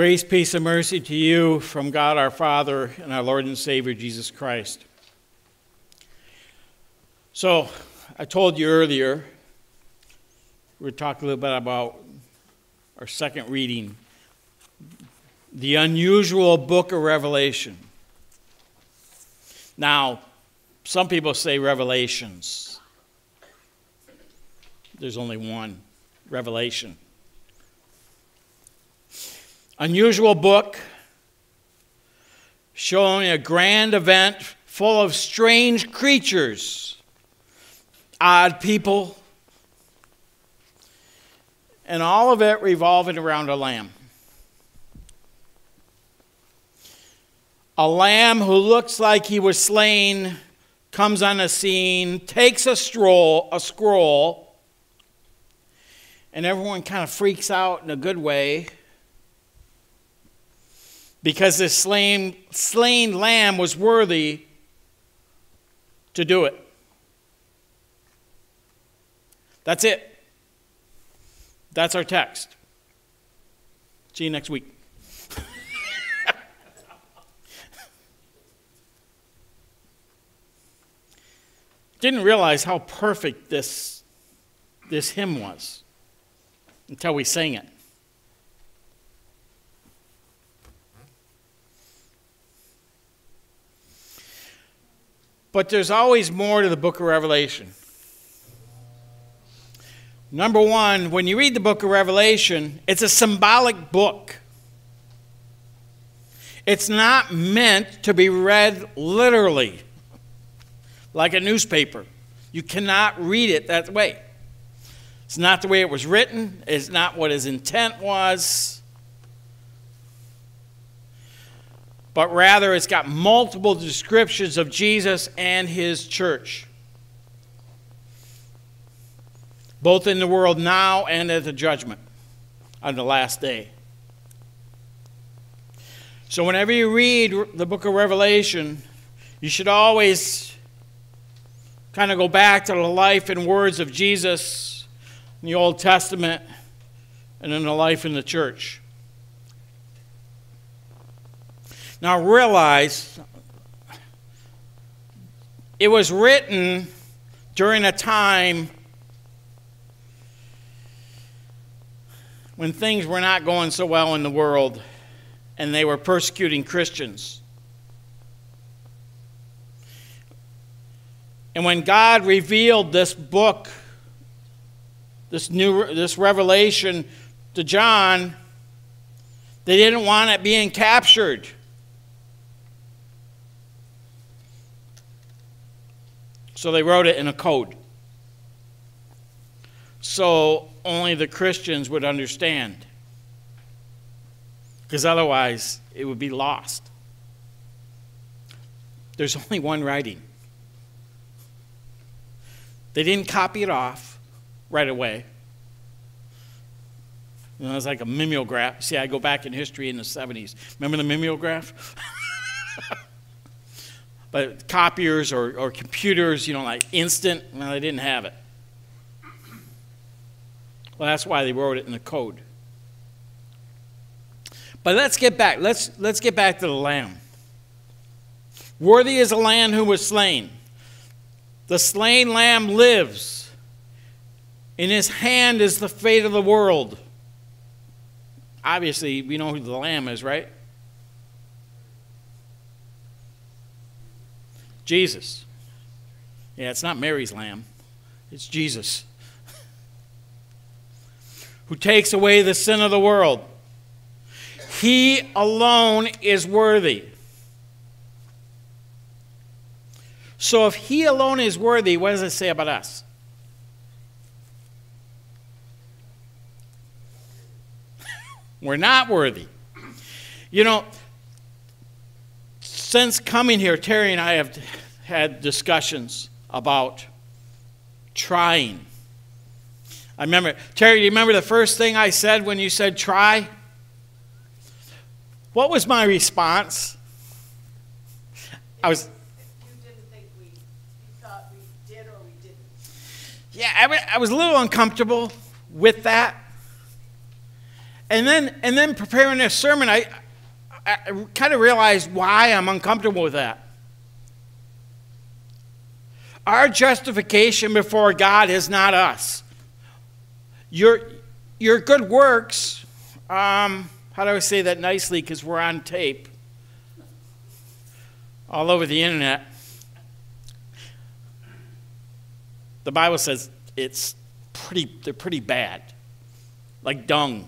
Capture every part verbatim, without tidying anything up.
Grace, peace, and mercy to you from God our Father and our Lord and Savior, Jesus Christ. So, I told you earlier, we talked a little bit about our second reading, the unusual book of Revelation. Now, some people say Revelations. There's only one, Revelation. Unusual book showing a grand event full of strange creatures, odd people, and all of it revolving around a lamb. A lamb who looks like he was slain comes on the scene, takes a scroll, a scroll, and everyone kind of freaks out in a good way, because this slain, slain lamb was worthy to do it. That's it. That's our text. See you next week. Didn't realize how perfect this, this hymn was until we sang it. But there's always more to the book of Revelation. Number one, when you read the book of Revelation, it's a symbolic book. It's not meant to be read literally, like a newspaper. You cannot read it that way. It's not the way it was written. It's not what his intent was. But rather, it's got multiple descriptions of Jesus and his church, both in the world now and at the judgment on the last day. So whenever you read the book of Revelation, you should always kind of go back to the life and words of Jesus in the Old Testament and in the life in the church. Now realize it was written during a time when things were not going so well in the world and they were persecuting Christians. And when God revealed this book, this new this revelation to John, they didn't want it being captured. So they wrote it in a code, so only the Christians would understand, because otherwise it would be lost. There's only one writing. They didn't copy it off right away. You know, it's like a mimeograph. See, I go back in history in the seventies. Remember the mimeograph? But copiers or, or computers, you know, like instant, well, they didn't have it. Well, that's why they wrote it in the code. But let's get back. Let's, let's get back to the lamb. Worthy is the lamb who was slain. The slain lamb lives. In his hand is the fate of the world. Obviously, we know who the lamb is, right? Jesus. Yeah, it's not Mary's lamb. It's Jesus, who takes away the sin of the world. He alone is worthy. So if he alone is worthy, what does it say about us? We're not worthy. You know, since coming here, Terry and I have had discussions about trying. I remember, Terry, do you remember the first thing I said when you said try? What was my response? I was... You didn't think we, you thought we did or we didn't. Yeah, I, I was a little uncomfortable with that. And then, and then preparing this sermon, I, I kind of realized why I'm uncomfortable with that. Our justification before God is not us. Your, your good works, um, how do I say that nicely because we're on tape all over the internet. The Bible says it's pretty, they're pretty bad, like dung.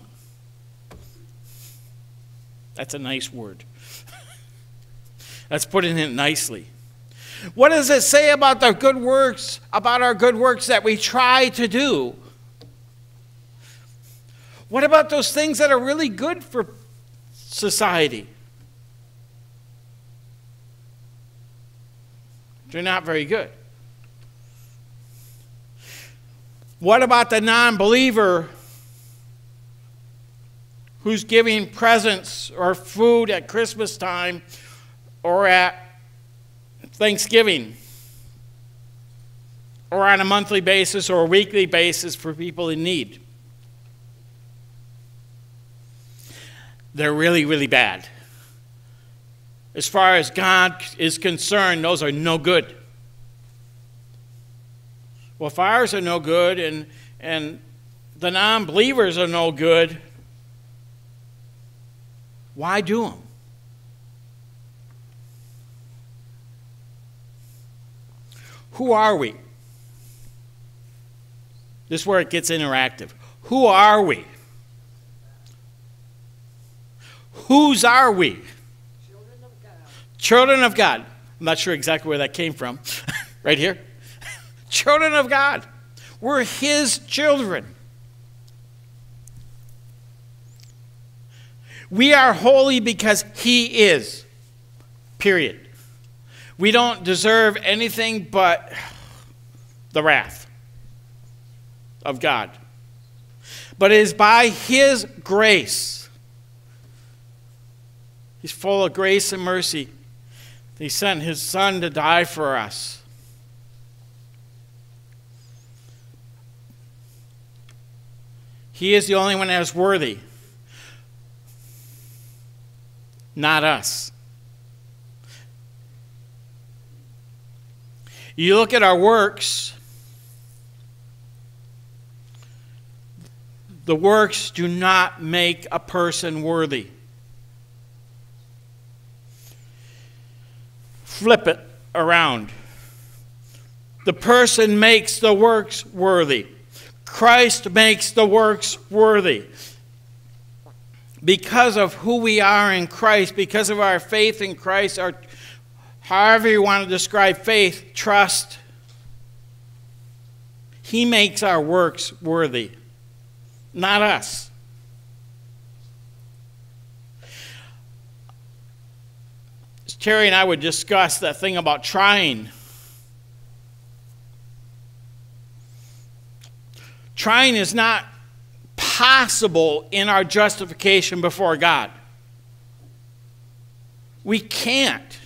That's a nice word. That's putting it nicely. What does it say about the good works, about our good works that we try to do? What about those things that are really good for society? They're not very good. What about the non-believer who's giving presents or food at Christmas time or at Thanksgiving or on a monthly basis or a weekly basis for people in need? They're really, really bad. As far as God is concerned, those are no good. Well, if ours are no good and, and the non-believers are no good, why do them? Who are we? This is where it gets interactive. Who are we? Whose are we? Children of God. Children of God. I'm not sure exactly where that came from. Right here. Children of God. We're His children. We are holy because He is. Period. We don't deserve anything but the wrath of God. But it is by His grace. He's full of grace and mercy. He sent His Son to die for us. He is the only one that is worthy, not us. You look at our works, the works do not make a person worthy. Flip it around. The person makes the works worthy. Christ makes the works worthy. Because of who we are in Christ, because of our faith in Christ, our, however you want to describe faith, trust, He makes our works worthy, not us. As Terry and I would discuss that thing about trying. Trying is not possible in our justification before God. We can't,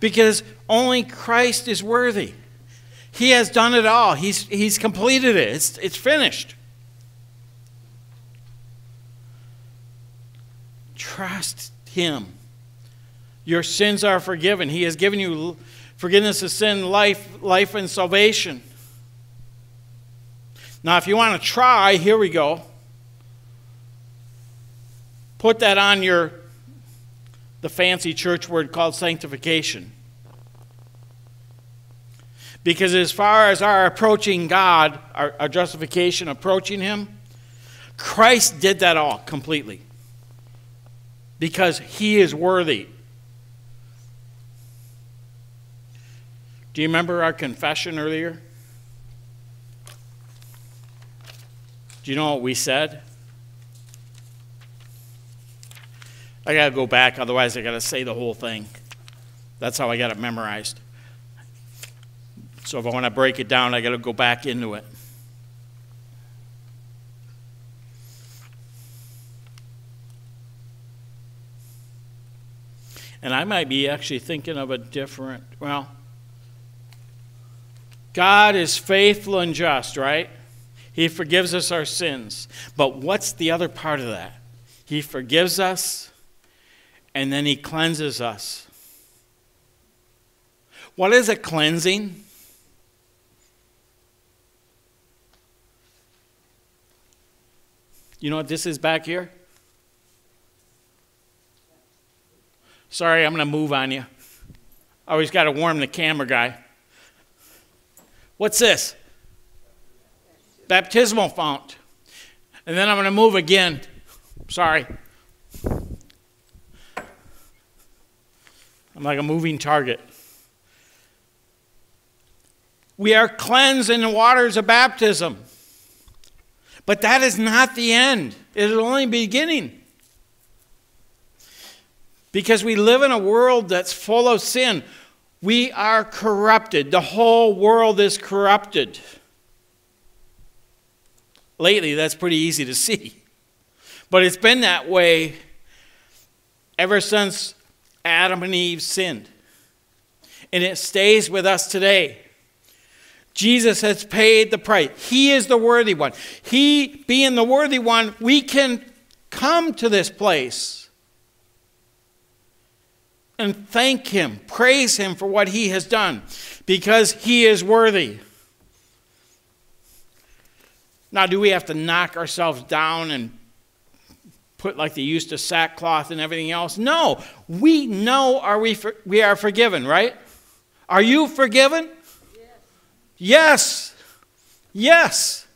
because only Christ is worthy. He has done it all. He's, he's completed it. It's, it's finished. Trust Him. Your sins are forgiven. He has given you forgiveness of sin, life, life and salvation. Now, if you want to try, here we go. Put that on your, the fancy church word called sanctification. Because as far as our approaching God, our, our justification, approaching Him, Christ did that all completely. Because He is worthy. Do you remember our confession earlier? Do you know what we said? I got to go back, otherwise I got to say the whole thing. That's how I got it memorized. So if I want to break it down, I got to go back into it. And I might be actually thinking of a different, well, God is faithful and just, right? He forgives us our sins. But what's the other part of that? He forgives us, and then he cleanses us. What is a cleansing? You know what this is back here? Sorry, I'm going to move on you. I always got to warm the camera guy. What's this? Baptismal font. And then I'm going to move again. Sorry. I'm like a moving target. We are cleansed in the waters of baptism. But that is not the end. It is only beginning. Because we live in a world that's full of sin. We are corrupted. The whole world is corrupted. Lately, that's pretty easy to see. But it's been that way ever since Adam and Eve sinned. And it stays with us today. Jesus has paid the price. He is the worthy one. He being the worthy one, we can come to this place and thank him, praise him for what he has done, because he is worthy. Now, do we have to knock ourselves down and put like they used to sackcloth and everything else? No. We know are we, for, we are forgiven, right? Are you forgiven? Yes. Yes. Yes.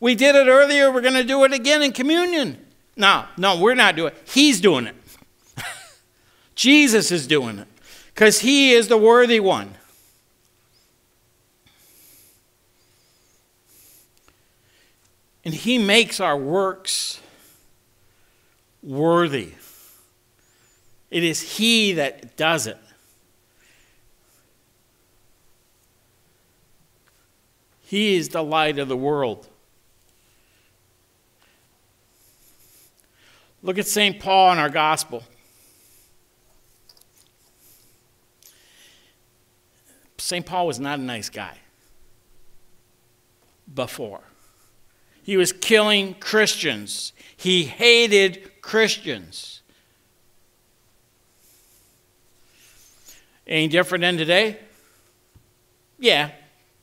We did it earlier. We're going to do it again in communion. No, no, we're not doing it. He's doing it. Jesus is doing it because he is the worthy one. And he makes our works worthy. It is he that does it. He is the light of the world. Look at Saint Paul in our gospel. Saint Paul was not a nice guy before. He was killing Christians. He hated Christians. Any different than today? Yeah.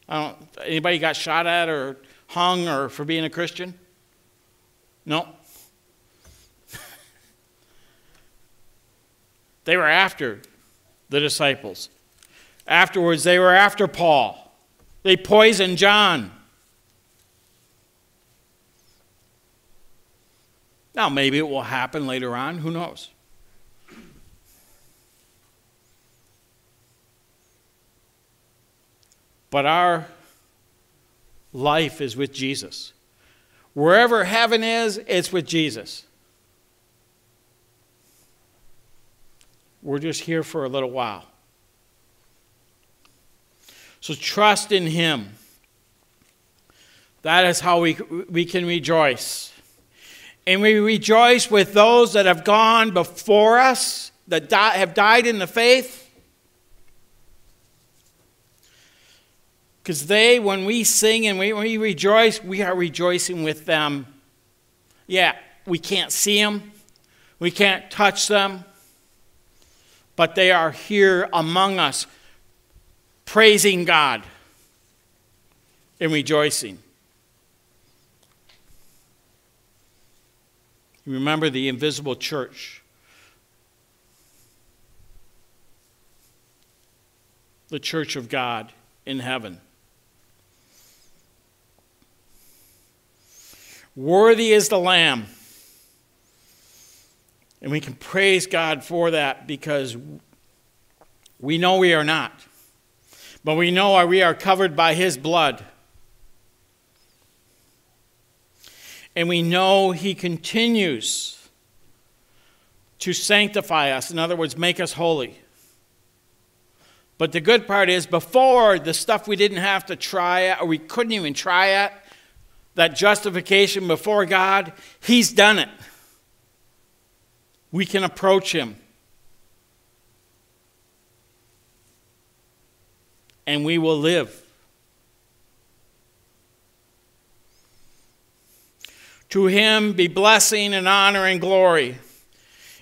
I don't, anybody got shot at or hung or for being a Christian? No. They were after the disciples. Afterwards, they were after Paul. They poisoned John. Now, maybe it will happen later on. Who knows? But our life is with Jesus. Wherever heaven is, it's with Jesus. We're just here for a little while. So trust in him. That is how we, we can rejoice. And we rejoice with those that have gone before us, that die, have died in the faith. Because they, when we sing and we, when we rejoice, we are rejoicing with them. Yeah, we can't see them. We can't touch them. But they are here among us, praising God and rejoicing. Remember the invisible church. The church of God in heaven. Worthy is the Lamb. And we can praise God for that because we know we are not. But we know we are covered by his blood. And we know he continues to sanctify us. In other words, make us holy. But the good part is, before, the stuff we didn't have to try at, or we couldn't even try at, that justification before God, he's done it. We can approach him. And we will live. To him be blessing and honor and glory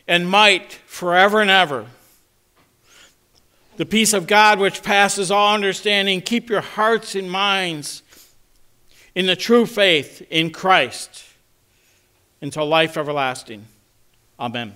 and might forever and ever. The peace of God which passes all understanding, keep your hearts and minds in the true faith in Christ until life everlasting. Amen.